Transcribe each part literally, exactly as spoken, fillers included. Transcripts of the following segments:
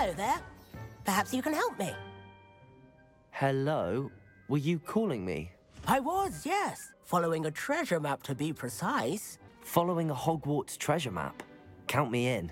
Hello there. Perhaps you can help me. Hello? Were you calling me? I was, yes. Following a treasure map, to be precise. Following a Hogwarts treasure map? Count me in.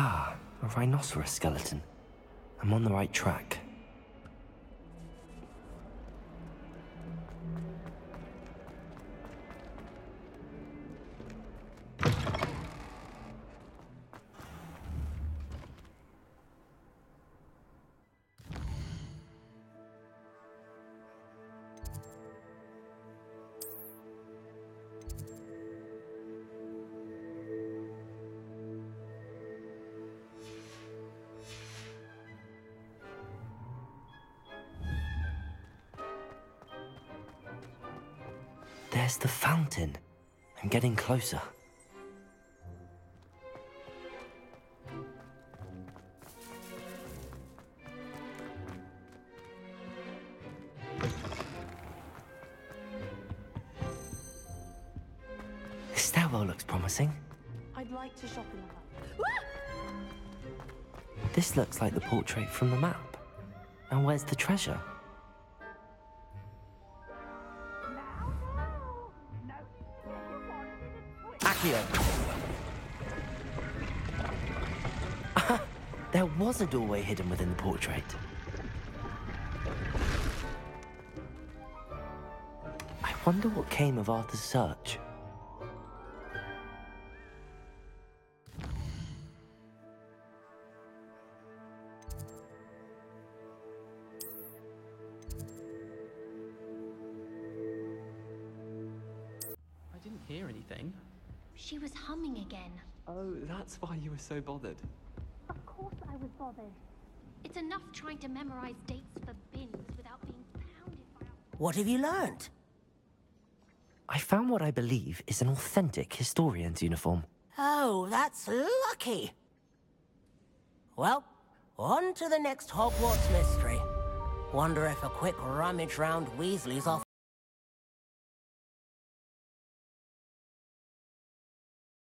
Ah, a rhinoceros skeleton. I'm on the right track. There's the fountain. I'm getting closer. This stairwell looks promising. I'd like to shop in the... This looks like the portrait from the map. Now where's the treasure? There was a doorway hidden within the portrait. I wonder what came of Arthur's search. I didn't hear anything. She was humming again. Oh, that's why you were so bothered. Of course I was bothered. It's enough trying to memorize dates for bins without being pounded by our... What have you learned? I found what I believe is an authentic historian's uniform. Oh, that's lucky. Well, on to the next Hogwarts mystery. Wonder if a quick rummage round Weasley's off...